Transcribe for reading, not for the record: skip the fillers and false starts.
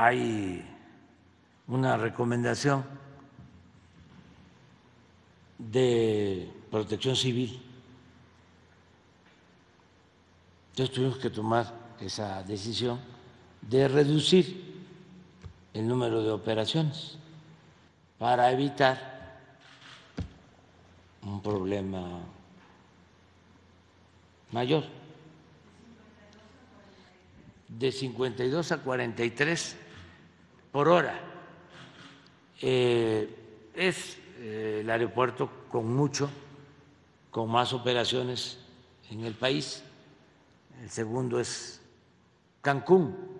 hay una recomendación de Protección Civil. Entonces tuvimos que tomar esa decisión de reducir el número de operaciones para evitar un problema mayor. De 52 a 43 por hora. Es el aeropuerto con más operaciones en el país. El segundo es Cancún.